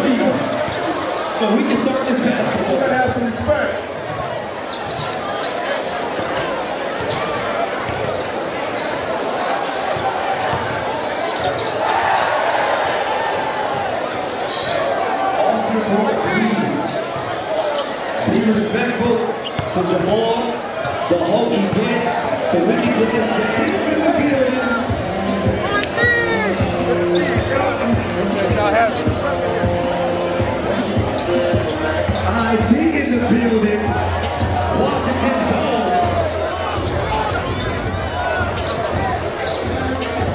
please, so we can start this basketball. We're gonna have some respect. Be respectful to Jamal, the whole event, so we can get this IT in the building, Washington's home.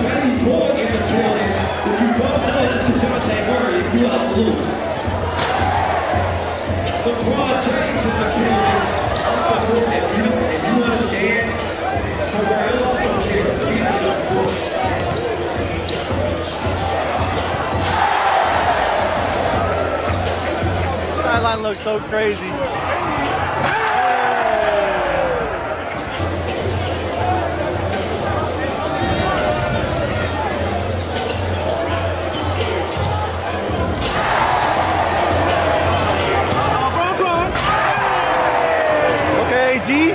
24 in the building. If you don't know, this is Dejounte Murray, if you love blue. Line looks so crazy. Okay, G.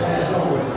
That's over.